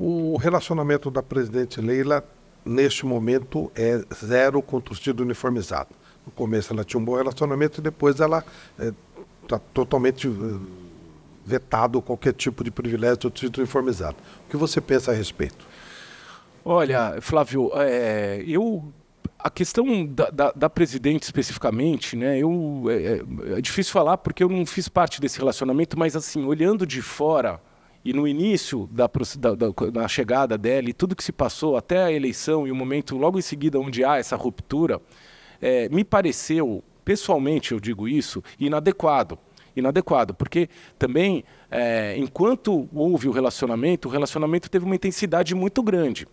O relacionamento da presidente Leila, neste momento, é zero com o torcida uniformizado. No começo ela tinha um bom relacionamento e depois ela está totalmente vetado qualquer tipo de privilégio do torcida uniformizado. O que você pensa a respeito? Olha, Flávio, a questão da presidente especificamente, né? É difícil falar porque eu não fiz parte desse relacionamento, mas assim, olhando de fora e no início da chegada dela e tudo que se passou até a eleição e o momento logo em seguida onde há essa ruptura, me pareceu, pessoalmente eu digo isso, inadequado. Inadequado, porque também, enquanto houve o relacionamento teve uma intensidade muito grande,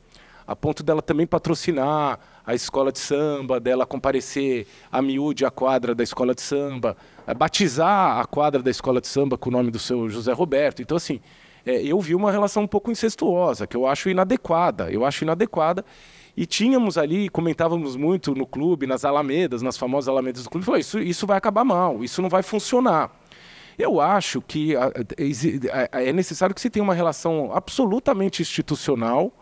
a ponto dela também patrocinar a escola de samba, dela comparecer a miúde à quadra da escola de samba, batizar a quadra da escola de samba com o nome do seu José Roberto. Então, assim, eu vi uma relação um pouco incestuosa, que eu acho inadequada, E tínhamos ali, comentávamos muito no clube, nas Alamedas, nas famosas Alamedas do clube, falou, isso vai acabar mal, isso não vai funcionar. Eu acho que é necessário que se tenha uma relação absolutamente institucional.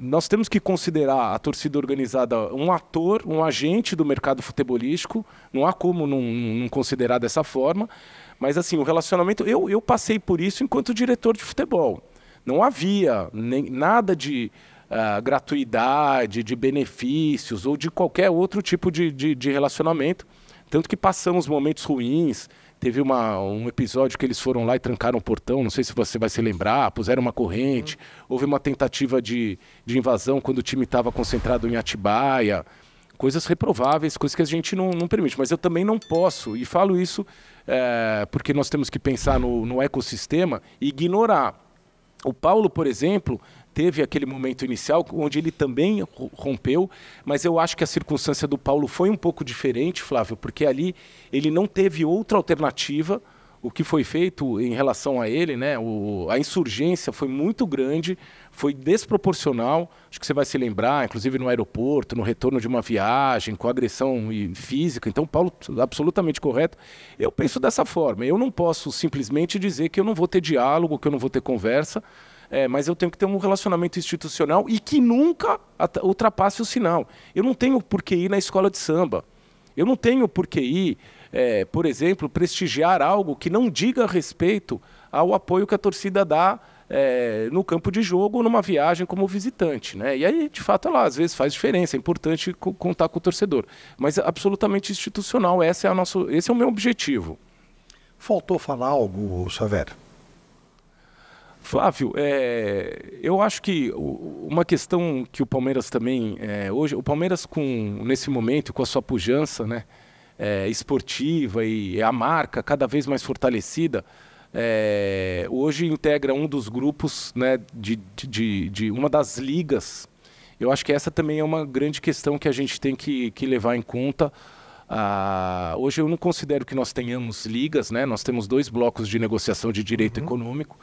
Nós temos que considerar a torcida organizada um ator, um agente do mercado futebolístico, não há como não considerar dessa forma, mas assim, o relacionamento, eu passei por isso enquanto diretor de futebol, não havia nada de gratuidade, de benefícios ou de qualquer outro tipo de relacionamento, tanto que passamos momentos ruins. Teve um episódio que eles foram lá e trancaram o portão, não sei se você vai se lembrar, puseram uma corrente, houve uma tentativa de invasão quando o time estava concentrado em Atibaia, coisas reprováveis, coisas que a gente não permite. Mas eu também não posso, e falo isso porque nós temos que pensar no ecossistema e ignorar. O Paulo, por exemplo, teve aquele momento inicial onde ele também rompeu, mas eu acho que a circunstância do Paulo foi um pouco diferente, Flávio, porque ali ele não teve outra alternativa. O que foi feito em relação a ele, né? A insurgência foi muito grande, foi desproporcional, acho que você vai se lembrar, inclusive no aeroporto, no retorno de uma viagem, com agressão física. Então, Paulo, absolutamente correto. Eu penso dessa forma, eu não posso simplesmente dizer que eu não vou ter diálogo, que eu não vou ter conversa, mas eu tenho que ter um relacionamento institucional e que nunca ultrapasse o sinal. Eu não tenho por que ir na escola de samba, eu não tenho por que ir... por exemplo, prestigiar algo que não diga respeito ao apoio que a torcida dá no campo de jogo ou numa viagem como visitante, né? E aí, de fato, ela às vezes faz diferença, é importante contar com o torcedor. Mas é absolutamente institucional, esse é o meu objetivo. Faltou falar algo, Xavier? Flávio, eu acho que uma questão que o Palmeiras também... hoje, o Palmeiras, nesse momento, com a sua pujança, né? Esportiva e a marca cada vez mais fortalecida, hoje integra um dos grupos, né, de uma das ligas. Eu acho que essa também é uma grande questão que a gente tem que levar em conta. Hoje eu não considero que nós tenhamos ligas, né? Nós temos dois blocos de negociação de direito econômico.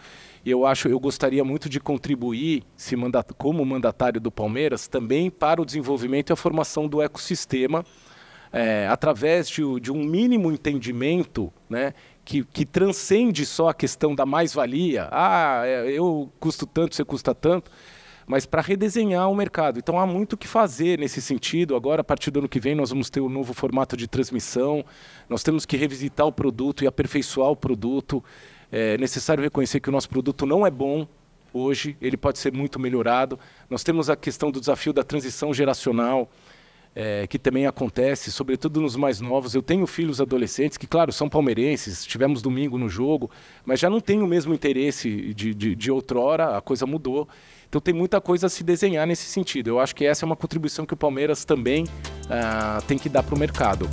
Eu gostaria muito de contribuir, como mandatário do Palmeiras, também para o desenvolvimento e a formação do ecossistema, através de um mínimo entendimento, né, que transcende só a questão da mais-valia. Eu custo tanto, você custa tanto, mas para redesenhar o mercado. Então há muito o que fazer nesse sentido. Agora, a partir do ano que vem, nós vamos ter um novo formato de transmissão, nós temos que revisitar o produto e aperfeiçoar o produto. É necessário reconhecer que o nosso produto não é bom hoje, ele pode ser muito melhorado. Nós temos a questão do desafio da transição geracional, que também acontece, sobretudo nos mais novos. Eu tenho filhos adolescentes que, claro, são palmeirenses, tivemos domingo no jogo, mas já não tem o mesmo interesse de outrora, a coisa mudou. Então tem muita coisa a se desenhar nesse sentido. Eu acho que essa é uma contribuição que o Palmeiras também tem que dar para o mercado.